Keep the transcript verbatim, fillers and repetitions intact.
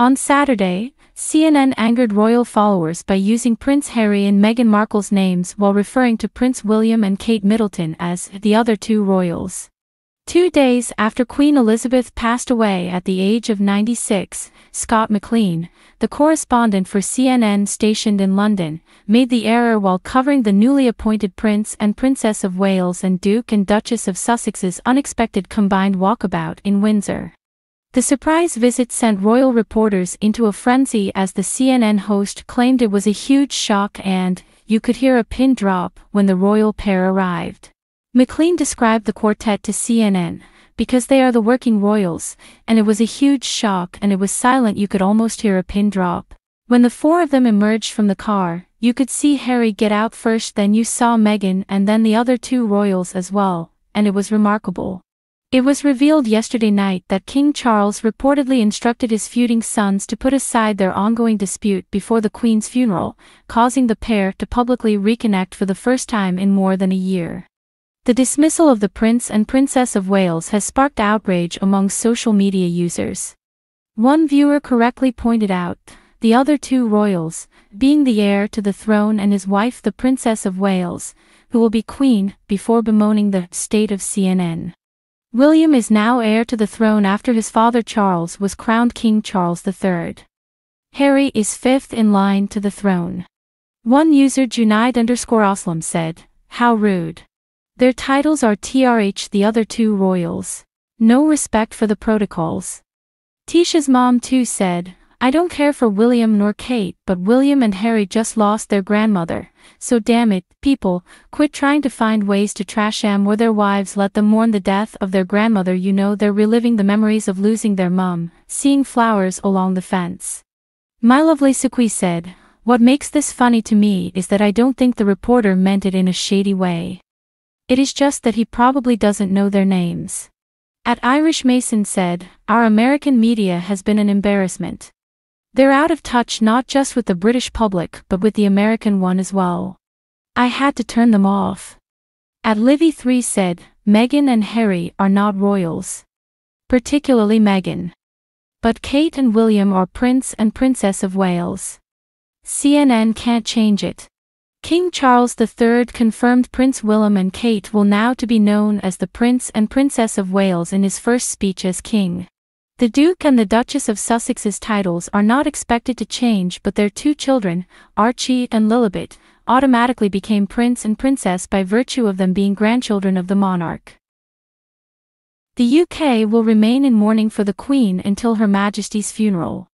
On Saturday, C N N angered royal followers by using Prince Harry and Meghan Markle's names while referring to Prince William and Kate Middleton as the other two royals. Two days after Queen Elizabeth passed away at the age of ninety-six, Scott McLean, the correspondent for C N N stationed in London, made the error while covering the newly appointed Prince and Princess of Wales and Duke and Duchess of Sussex's unexpected combined walkabout in Windsor. The surprise visit sent royal reporters into a frenzy as the C N N host claimed it was a huge shock and, you could hear a pin drop when the royal pair arrived. McLean described the quartet to C N N, because they are the working royals, and it was a huge shock and it was silent. You could almost hear a pin drop. When the four of them emerged from the car, you could see Harry get out first, then you saw Meghan and then the other two royals as well, and it was remarkable. It was revealed yesterday night that King Charles reportedly instructed his feuding sons to put aside their ongoing dispute before the Queen's funeral, causing the pair to publicly reconnect for the first time in more than a year. The dismissal of the Prince and Princess of Wales has sparked outrage among social media users. One viewer correctly pointed out, the other two royals, being the heir to the throne and his wife the Princess of Wales, who will be Queen, before bemoaning the state of C N N. William is now heir to the throne after his father Charles was crowned King Charles the third. Harry is fifth in line to the throne. One user Junaid underscore Aslam said, "How rude. Their titles are T R H the other two royals. No respect for the protocols." Tisha's mom too said, "I don't care for William nor Kate, but William and Harry just lost their grandmother, so damn it, people, quit trying to find ways to trash them or their wives. Let them mourn the death of their grandmother. You know they're reliving the memories of losing their mum, seeing flowers along the fence." My lovely Sukui said, "What makes this funny to me is that I don't think the reporter meant it in a shady way. It is just that he probably doesn't know their names." At Irish Mason said, "Our American media has been an embarrassment. They're out of touch not just with the British public but with the American one as well. I had to turn them off." At Livy three said, "Meghan and Harry are not royals. Particularly Meghan. But Kate and William are Prince and Princess of Wales. C N N can't change it." King Charles the third confirmed Prince Willem and Kate will now to be known as the Prince and Princess of Wales in his first speech as king. The Duke and the Duchess of Sussex's titles are not expected to change, but their two children, Archie and Lilibet, automatically became Prince and Princess by virtue of them being grandchildren of the monarch. The U K will remain in mourning for the Queen until Her Majesty's funeral.